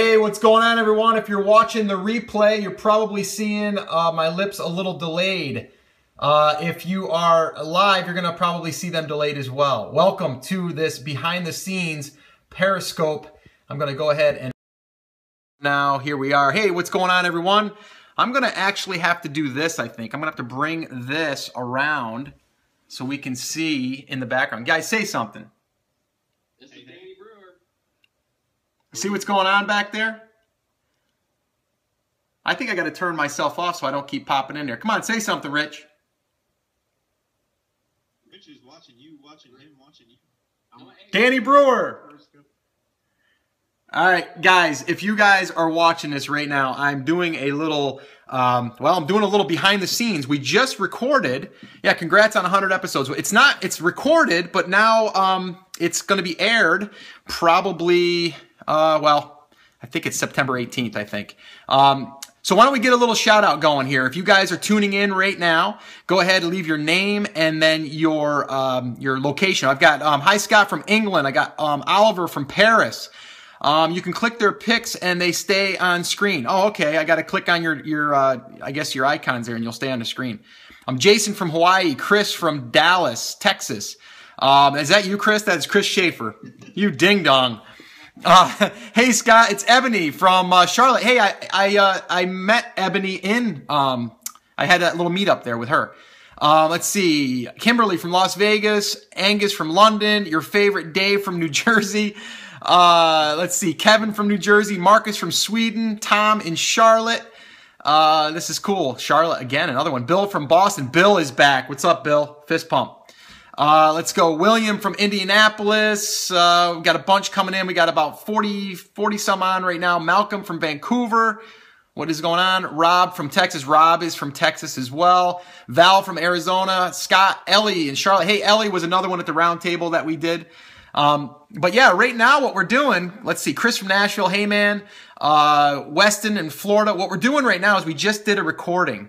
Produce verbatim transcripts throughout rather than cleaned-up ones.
Hey, what's going on, everyone? If you're watching the replay, you're probably seeing uh, my lips a little delayed. Uh, if you are live, you're going to probably see them delayed as well. Welcome to this behind the scenes Periscope. I'm going to go ahead and now here we are. Hey, what's going on, everyone? I'm going to actually have to do this, I think. I'm going to have to bring this around so we can see in the background. Guys, say something. This is Danny Brewer. See what's going on back there? I think I got to turn myself off so I don't keep popping in there. Come on, say something, Rich. Rich is watching you, watching him, watching you. I'm Danny Brewer. All right, guys, if you guys are watching this right now, I'm doing a little, um, well, I'm doing a little behind the scenes. We just recorded. Yeah, congrats on one hundred episodes. It's not, it's recorded, but now um, it's going to be aired probably, uh, well, I think it's September eighteenth, I think. Um, so why don't we get a little shout out going here? If you guys are tuning in right now, go ahead and leave your name and then your, um, your location. I've got, um, hi, Scott from England. I got um, Oliver from Paris. Um, you can click their pics and they stay on screen. Oh, okay. I got to click on your, your, uh, I guess your icons there and you'll stay on the screen. Um, Jason from Hawaii, Chris from Dallas, Texas. Um, is that you, Chris? That's Chris Schaefer. You ding dong. Uh, hey, Scott, it's Ebony from, uh, Charlotte. Hey, I, I, uh, I met Ebony in, um, I had that little meetup there with her. Uh, let's see. Kimberly from Las Vegas, Angus from London, your favorite Dave from New Jersey. Uh, let's see, Kevin from New Jersey, Marcus from Sweden, Tom in Charlotte. Uh, this is cool. Charlotte again, another one. Bill from Boston. Bill is back. What's up, Bill? Fist pump. Uh, let's go. William from Indianapolis. Uh, we've got a bunch coming in. We got about forty, forty some on right now. Malcolm from Vancouver. What is going on? Rob from Texas. Rob is from Texas as well. Val from Arizona. Scott, Ellie in Charlotte. Hey, Ellie was another one at the round table that we did. Um, but yeah, right now what we're doing, let's see, Chris from Nashville, hey man, uh, Weston in Florida. What we're doing right now is we just did a recording.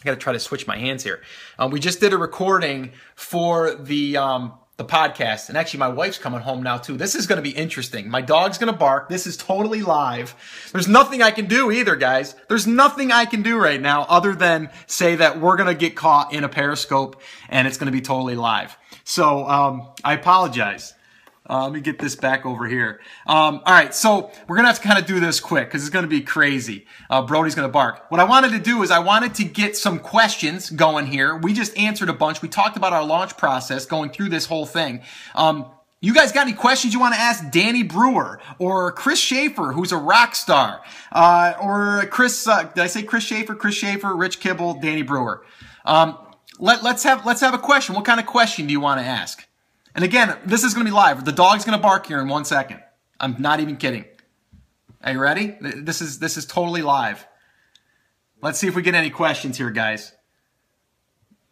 I gotta try to switch my hands here. Um, we just did a recording for the, um, the podcast. And actually my wife's coming home now too. This is going to be interesting. My dog's going to bark. This is totally live. There's nothing I can do either, guys. There's nothing I can do right now other than say that we're going to get caught in a Periscope and it's going to be totally live. So, um, I apologize. Uh, let me get this back over here. Um, all right. So we're going to have to kind of do this quick because it's going to be crazy. Uh, Brody's going to bark. What I wanted to do is I wanted to get some questions going here. We just answered a bunch. We talked about our launch process going through this whole thing. Um, you guys got any questions you want to ask Danny Brewer or Chris Schaefer, who's a rock star, uh, or Chris, uh, did I say Chris Schaefer, Chris Schaefer, Rich Kibble, Danny Brewer. Um, let, let's have, let's have a question. What kind of question do you want to ask? And again, this is going to be live. The dog's going to bark here in one second. I'm not even kidding. Are you ready? This is, this is totally live. Let's see if we get any questions here, guys.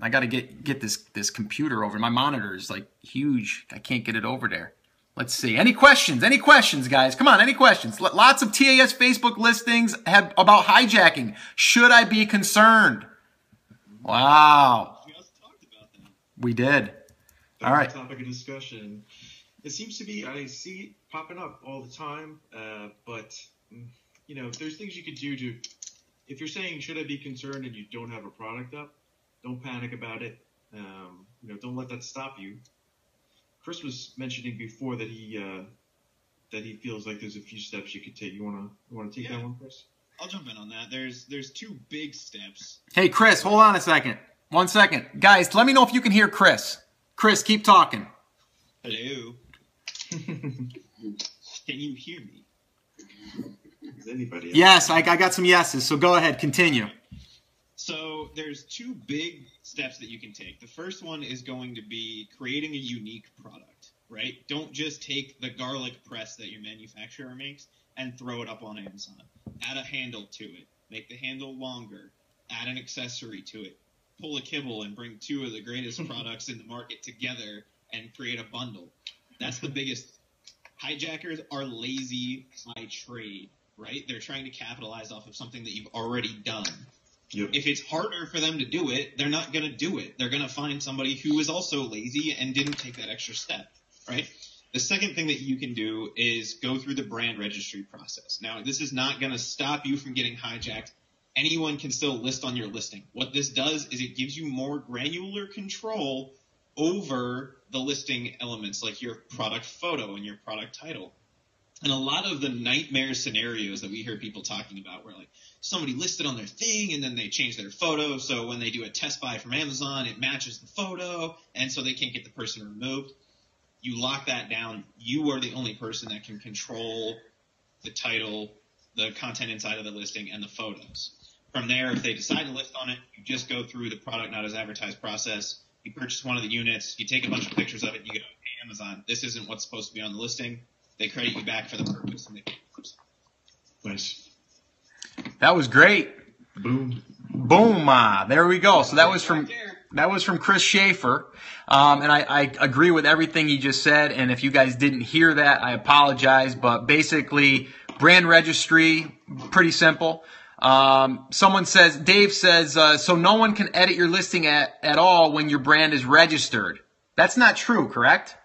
I got to get, get this, this computer over. My monitor is like huge. I can't get it over there. Let's see. Any questions? Any questions, guys? Come on. Any questions? Lots of T A S Facebook listings have about hijacking. Should I be concerned? Wow. We also talked about that. We did. All right. Topic of discussion. It seems to be, I see it popping up all the time, uh, but, you know, there's things you could do to, if you're saying, should I be concerned and you don't have a product up, don't panic about it. Um, you know, don't let that stop you. Chris was mentioning before that he, uh, that he feels like there's a few steps you could take. You want to, you want to take yeah. that one, Chris? I'll jump in on that. There's, there's two big steps. Hey, Chris, hold on a second. One second. Guys, let me know if you can hear Chris. Chris, keep talking. Hello. Can you hear me? Is anybody else? Yes, I, I got some yeses, so go ahead, continue. So there's two big steps that you can take. The first one is going to be creating a unique product, right? Don't just take the garlic press that your manufacturer makes and throw it up on Amazon. Add a handle to it. Make the handle longer. Add an accessory to it. Pull a Kibble and bring two of the greatest products in the market together and create a bundle. That's the biggest. Hijackers are lazy by trade, right? They're trying to capitalize off of something that you've already done. Yep. If it's harder for them to do it, they're not going to do it. They're going to find somebody who is also lazy and didn't take that extra step, right? The second thing that you can do is go through the brand registry process. Now, this is not going to stop you from getting hijacked. Anyone can still list on your listing. What this does is it gives you more granular control over the listing elements, like your product photo and your product title. And a lot of the nightmare scenarios that we hear people talking about where, like, somebody listed on their thing and then they change their photo. So when they do a test buy from Amazon, it matches the photo, and so they can't get the person removed. You lock that down. You are the only person that can control the title, the content inside of the listing, and the photos. From there, if they decide to list on it, you just go through the product not as advertised process. You purchase one of the units. You take a bunch of pictures of it. You go, hey, Amazon, this isn't what's supposed to be on the listing. They credit you back for the purpose. And they nice. That was great. Boom. Boom. Ah, there we go. So that was from that was from Chris Schaefer. Um, and I, I agree with everything he just said. And if you guys didn't hear that, I apologize. But basically, brand registry, pretty simple. Um, someone says, Dave says, uh, so no one can edit your listing at, at all when your brand is registered. That's not true, correct?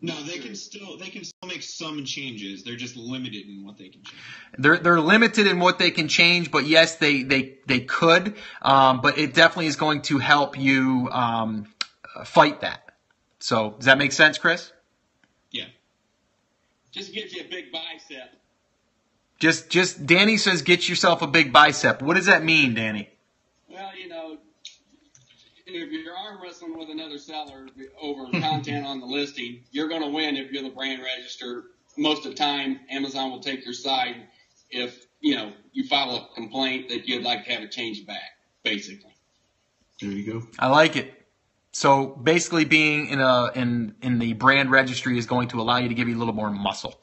No, they can still they can still make some changes. They're just limited in what they can change. They're they're limited in what they can change, but yes, they they they could. Um, but it definitely is going to help you um, fight that. So does that make sense, Chris? Yeah. Just get you a big bicep. Just just Danny says, get yourself a big bicep. What does that mean, Danny? Well, you know, if you're arm wrestling with another seller over content on the listing, you're going to win if you're the brand registered. Most of the time, Amazon will take your side if, you know, you file a complaint that you'd like to have it changed back, basically. There you go. I like it. So basically being in a in, in the brand registry is going to allow you to give you a little more muscle.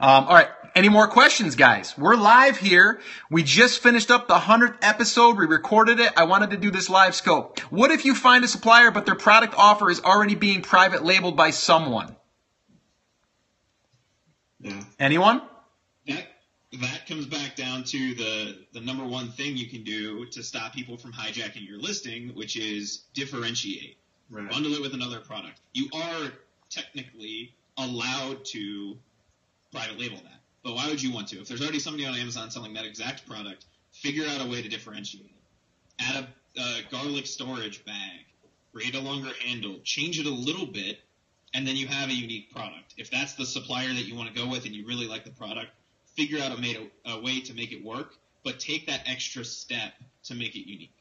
Um, all right. Any more questions, guys? We're live here. We just finished up the hundredth episode. We recorded it. I wanted to do this live scope. What if you find a supplier, but their product offer is already being private labeled by someone? Yeah. Anyone? That, that comes back down to the, the number one thing you can do to stop people from hijacking your listing, which is differentiate. Right. Bundle it with another product. You are technically allowed to private label that. But why would you want to? If there's already somebody on Amazon selling that exact product, figure out a way to differentiate it. Add a, a garlic storage bag, create a longer handle, change it a little bit, and then you have a unique product. If that's the supplier that you want to go with and you really like the product, figure out a, made a, a way to make it work, but take that extra step to make it unique.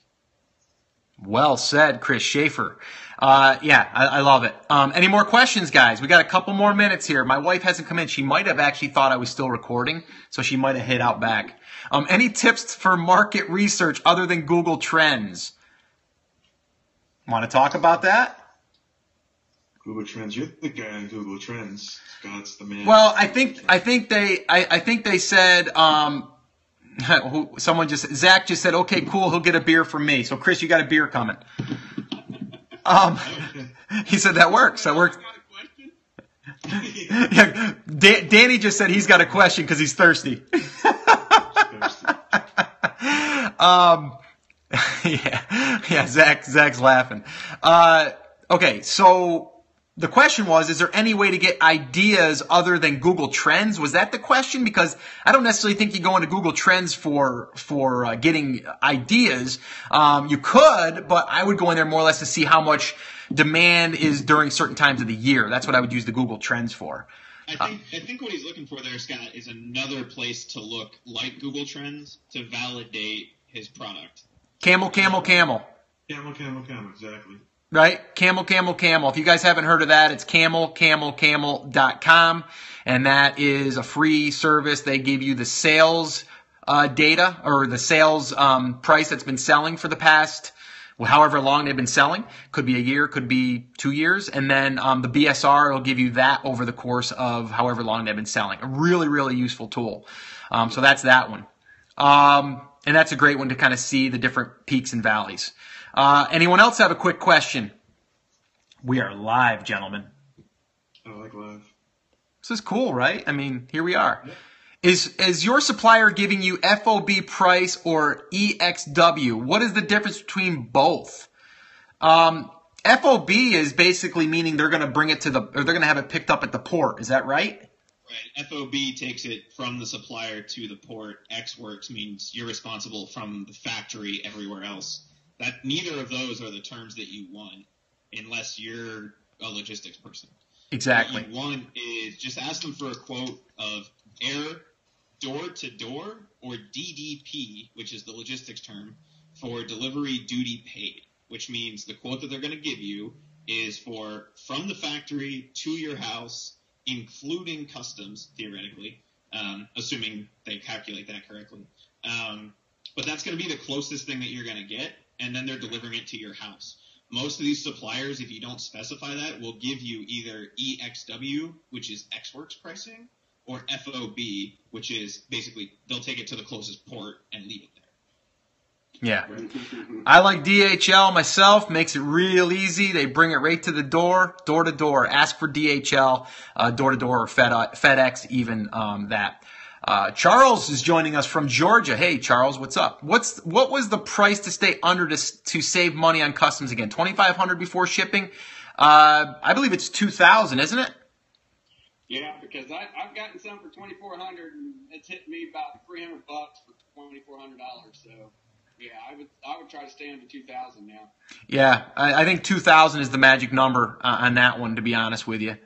Well said, Chris Schaefer. Uh, yeah, I, I love it. Um, any more questions, guys? We got a couple more minutes here. My wife hasn't come in. She might have actually thought I was still recording, so she might have hit out back. Um, any tips for market research other than Google Trends? Want to talk about that? Google Trends. You're the guy on Google Trends. Scott's the man. Well, I think I think they I, I think they said. Um, Someone just, Zach just said, okay, cool, he'll get a beer from me. So, Chris, you got a beer coming. Um, he said that works. That works. Yeah, Dan, Danny just said he's got a question because he's thirsty. um, yeah, yeah. Zach, Zach's laughing. Uh, okay, so the question was, is there any way to get ideas other than Google Trends? Was that the question? Because I don't necessarily think you go into Google Trends for for uh, getting ideas. Um, you could, but I would go in there more or less to see how much demand is during certain times of the year. That's what I would use the Google Trends for. I think, I think what he's looking for there, Scott, is another place to look like Google Trends to validate his product. Camel, camel, camel. Camel, camel, camel, exactly. Right? Camel, Camel, Camel. If you guys haven't heard of that, it's camel camel camel dot com, and that is a free service. They give you the sales uh, data or the sales um, price that's been selling for the past well, however long they've been selling. Could be a year, could be two years. And then um, the B S R will give you that over the course of however long they've been selling. A really, really useful tool. Um, so that's that one. Um, and that's a great one to kind of see the different peaks and valleys. Uh, anyone else have a quick question? We are live, gentlemen. I like live. This is cool, right? I mean, here we are. Yeah. Is is your supplier giving you F O B price or E X W? What is the difference between both? Um, F O B is basically meaning they're going to bring it to the, or they're going to have it picked up at the port. Is that right? Right. F O B takes it from the supplier to the port. Ex works means you're responsible from the factory everywhere else. That neither of those are the terms that you want unless you're a logistics person. Exactly. What you want is just ask them for a quote of air door to door or D D P, which is the logistics term for delivery duty paid, which means the quote that they're going to give you is for from the factory to your house, including customs, theoretically, um, assuming they calculate that correctly. Um, but that's going to be the closest thing that you're going to get, and then they're delivering it to your house. Most of these suppliers, if you don't specify that, will give you either E X W, which is Ex Works pricing, or F O B, which is basically they'll take it to the closest port and leave it there. Yeah. I like D H L myself. Makes it real easy. They bring it right to the door, door to door. Ask for D H L, uh, door to door, or Fed, uh, FedEx, even um, that. Uh, Charles is joining us from Georgia. Hey, Charles, what's up? What's what was the price to stay under to, to save money on customs again? twenty-five hundred dollars before shipping. Uh, I believe it's two thousand dollars, isn't it? Yeah, because I, I've gotten some for twenty-four hundred dollars, and it's hit me about three hundred bucks for twenty-four hundred dollars. So. Yeah, I would I would try to stay under two thousand now. Yeah, I, I think two thousand is the magic number uh, on that one. To be honest with you,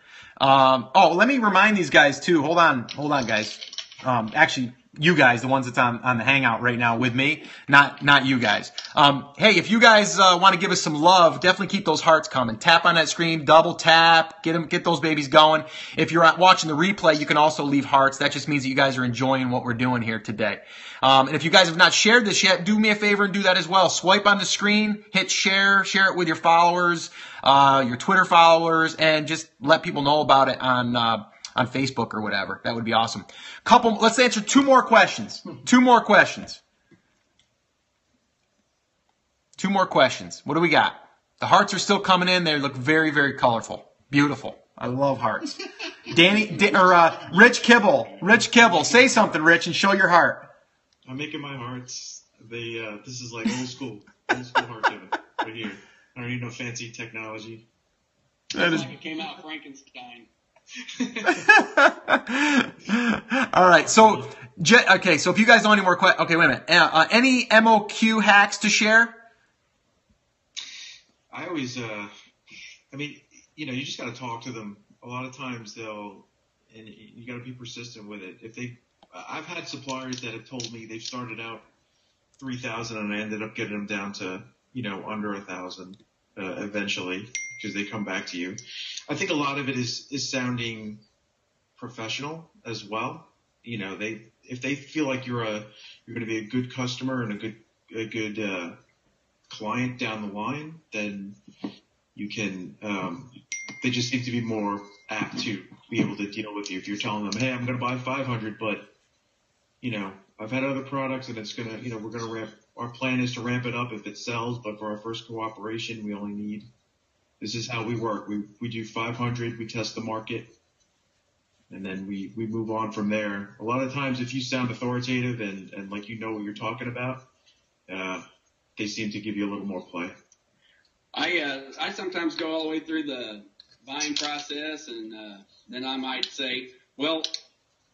um, oh, let me remind these guys too. Hold on, hold on, guys. Um, actually, you guys, the ones that's on on the Hangout right now with me, not not you guys. Um, hey, if you guys uh, want to give us some love, definitely keep those hearts coming. Tap on that screen, double tap, get them, get those babies going. If you're watching the replay, you can also leave hearts. That just means that you guys are enjoying what we're doing here today. Um, and if you guys have not shared this yet, do me a favor and do that as well. Swipe on the screen, hit share, share it with your followers, uh, your Twitter followers, and just let people know about it on uh, on Facebook or whatever. That would be awesome. Couple, let's answer two more questions. Two more questions. Two more questions. What do we got? The hearts are still coming in. They look very, very colorful. Beautiful. I love hearts. Danny or uh, Rich Kibble. Rich Kibble. Say something, Rich, and show your heart. I'm making my hearts. They uh, this is like old school, old school heart giving right here. I don't need no fancy technology. That is... like it came out Frankenstein. All right, so okay, so if you guys don't have any more questions, okay, wait a minute. Uh, uh, any M O Q hacks to share? I always, uh, I mean, you know, you just got to talk to them. A lot of times they'll, and you got to be persistent with it. If they I've had suppliers that have told me they've started out three thousand and I ended up getting them down to, you know, under one thousand uh, eventually because they come back to you. I think a lot of it is, is sounding professional as well. You know, they if they feel like you're a you're going to be a good customer and a good a good uh, client down the line, then you can um, they just seem to be more apt to be able to deal with you if you're telling them, hey, I'm going to buy five hundred, but you know, I've had other products and it's going to, you know, we're going to ramp, our plan is to ramp it up if it sells, but for our first cooperation, we only need, this is how we work. We, we do five hundred, we test the market, and then we, we move on from there. A lot of times if you sound authoritative and, and like you know what you're talking about, uh, they seem to give you a little more play. I, uh, I sometimes go all the way through the buying process and uh, then I might say, well,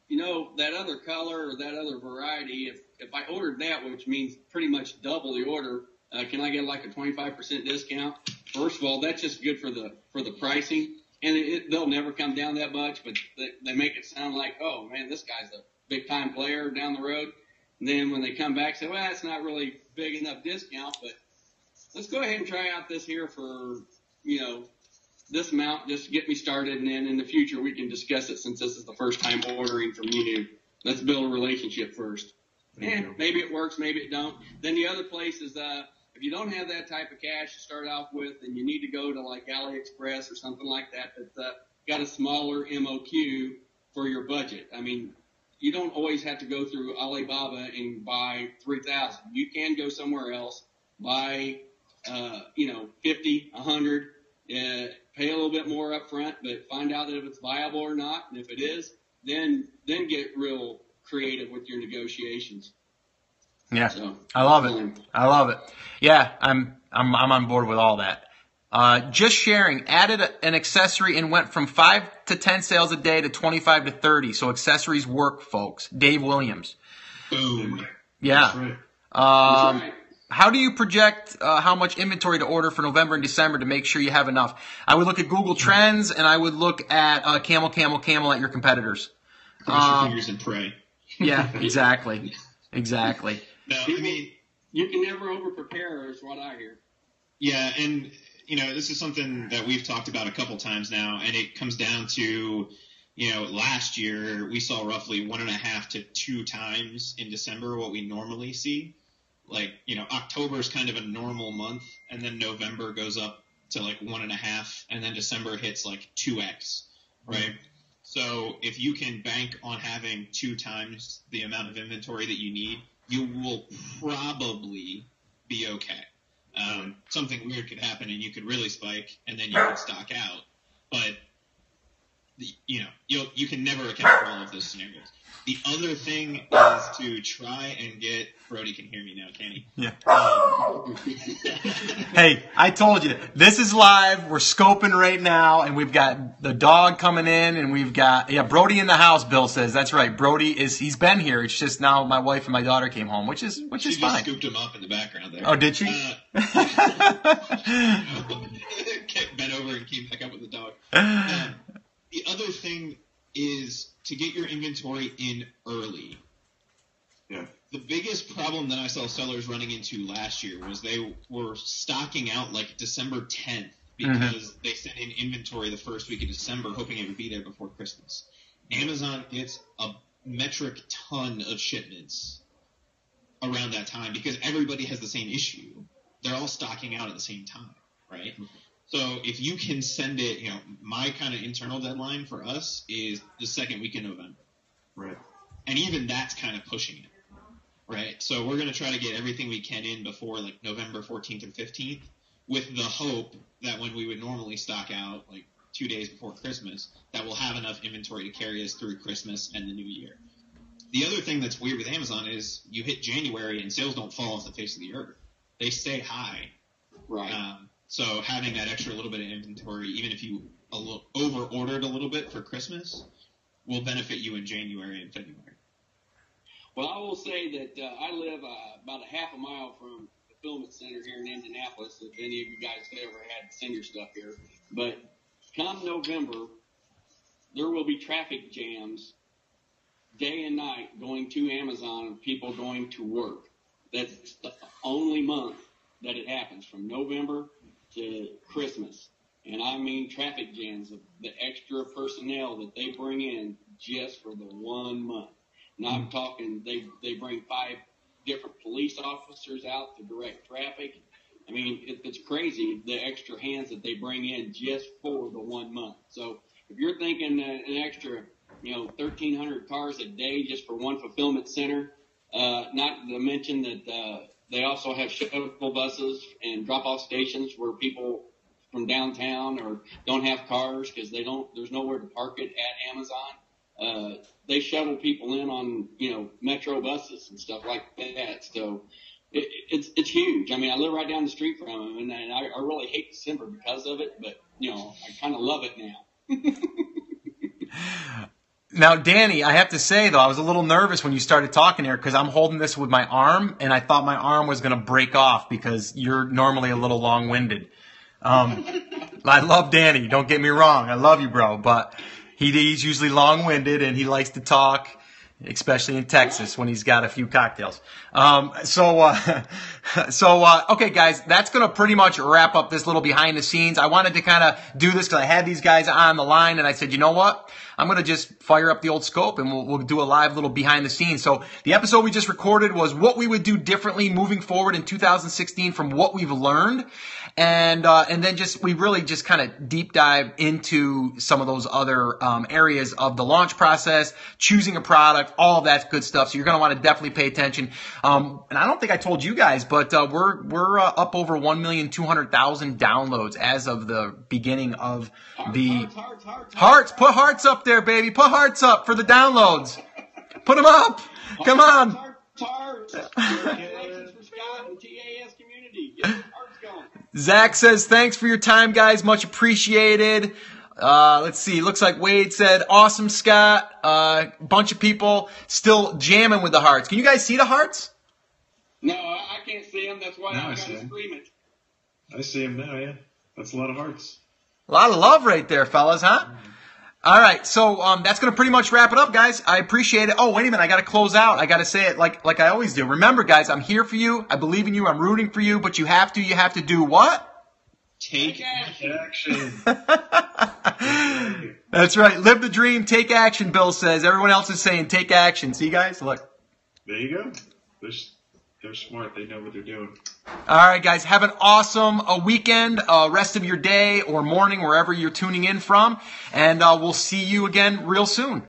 you know, that other color or that other variety, if, if I ordered that, which means pretty much double the order, uh, can I get like a twenty-five percent discount? First of all, that's just good for the for the pricing, and it, it, they'll never come down that much, but they, they make it sound like, oh, man, this guy's a big-time player down the road. And then when they come back, say, well, that's not really big enough discount, but let's go ahead and try out this here for, you know, this amount, just get me started, and then in the future we can discuss it since this is the first time ordering from you. Let's build a relationship first. And maybe it works, maybe it don't. Then the other place is uh, if you don't have that type of cash to start off with, then you need to go to like AliExpress or something like that that's uh, got a smaller M O Q for your budget. I mean, you don't always have to go through Alibaba and buy three thousand. You can go somewhere else, buy, uh, you know, fifty, one hundred, uh, pay a little bit more up front, but find out if it's viable or not. And if it is, then then get real creative with your negotiations. Yeah, so, I love it. I love it. Yeah, I'm I'm I'm on board with all that. Uh, just sharing, added a, an accessory and went from five to ten sales a day to twenty-five to thirty. So accessories work, folks. Dave Williams. Boom. Yeah. That's right. Um, That's right. How do you project uh, how much inventory to order for November and December to make sure you have enough? I would look at Google Trends, and I would look at uh, Camel Camel Camel at your competitors. Cross um, your fingers and pray. Yeah, exactly. Exactly. No, I mean, you can never over-prepare is what I hear. Yeah, and – you know, this is something that we've talked about a couple times now, and it comes down to, you know, last year we saw roughly one and a half to two times in December what we normally see. Like, you know, October is kind of a normal month, and then November goes up to like one and a half, and then December hits like two X, right? Mm-hmm. So if you can bank on having two times the amount of inventory that you need, you will probably be okay. Um, something weird could happen and you could really spike and then you could stock out, but you know, you'll, you can never account for all of those scenarios. The other thing is to try and get Brody can hear me now, can he? Yeah. Um, hey, I told you this is live. We're scoping right now and we've got the dog coming in and we've got, yeah, Brody in the house. Bill says that's right. Brody is, he's been here. It's just now my wife and my daughter came home, which is, which she is fine. She just scooped him up in the background there. Oh, did she? Uh, bent over and came back up with the dog. Um, the other thing is to get your inventory in early. Yeah. The biggest problem that I saw sellers running into last year was they were stocking out like December tenth because mm-hmm. they sent in inventory the first week of December hoping it would be there before Christmas. Amazon gets a metric ton of shipments around that time because everybody has the same issue. They're all stocking out at the same time, right? Mm-hmm. So if you can send it, you know, my kind of internal deadline for us is the second week in November. Right. And even that's kind of pushing it. Right. So we're going to try to get everything we can in before like November fourteenth and fifteenth with the hope that when we would normally stock out like two days before Christmas, that we'll have enough inventory to carry us through Christmas and the new year. The other thing that's weird with Amazon is you hit January and sales don't fall off the face of the earth. They stay high. Right. Um, So having that extra little bit of inventory, even if you a little, over-ordered a little bit for Christmas, will benefit you in January and February. Well, I will say that uh, I live uh, about a half a mile from the fulfillment center here in Indianapolis, if any of you guys have ever had to send your stuff here. But come November, there will be traffic jams day and night going to Amazon and people going to work. That's the only month that it happens, from November to Christmas, and I mean traffic jams of the extra personnel that they bring in just for the one month. Now I'm talking, they they bring five different police officers out to direct traffic. I mean, it, it's crazy, the extra hands that they bring in just for the one month. So if you're thinking that an extra, you know, thirteen hundred cars a day just for one fulfillment center, uh, not to mention that uh, they also have shuttle buses and drop-off stations where people from downtown or don't have cars because they don't. There's nowhere to park it at Amazon. Uh, they shuttle people in on you know metro buses and stuff like that. So it, it's it's huge. I mean, I live right down the street from them, and, and I, I really hate December because of it. But you know, I kind of love it now. Now, Danny, I have to say, though, I was a little nervous when you started talking here because I'm holding this with my arm, and I thought my arm was going to break off because you're normally a little long-winded. Um, I love Danny. Don't get me wrong. I love you, bro. But he, he's usually long-winded, and he likes to talk, especially in Texas when he's got a few cocktails. Um, so, uh, so uh, okay, guys, that's going to pretty much wrap up this little behind the scenes. I wanted to kind of do this because I had these guys on the line, and I said, you know what? I'm going to just fire up the old scope and we'll, we'll do a live little behind the scenes. So the episode we just recorded was what we would do differently moving forward in two thousand sixteen from what we've learned. And, uh, and then just, we really just kind of deep dive into some of those other, um, areas of the launch process, choosing a product, all of that good stuff. So you're going to want to definitely pay attention. Um, and I don't think I told you guys, but, uh, we're, we're, uh, up over one million two hundred thousand downloads as of the beginning of the hearts, hearts, hearts, hearts, hearts. Put hearts up there, baby. Put hearts up for the downloads. Put them up. Come on. Hearts, hearts, hearts. Congratulations for Scott and T A S community. Get the hearts going. Zach says, thanks for your time, guys. Much appreciated. Uh, let's see. Looks like Wade said, awesome, Scott. Uh, bunch of people still jamming with the hearts. Can you guys see the hearts? No, I can't see them. That's why no, I've got to scream it. I see them now, yeah. That's a lot of hearts. A lot of love right there, fellas, huh? Mm-hmm. All right, so um, that's going to pretty much wrap it up, guys. I appreciate it. Oh, wait a minute. I got to close out. I got to say it like like I always do. Remember, guys, I'm here for you. I believe in you. I'm rooting for you. But you have to. You have to do what? Take action. That's right. Live the dream. Take action, Bill says. Everyone else is saying take action. See, guys? Look. There you go. There's... They're smart. They know what they're doing. All right, guys. Have an awesome uh, weekend, uh, rest of your day or morning, wherever you're tuning in from. And uh, we'll see you again real soon.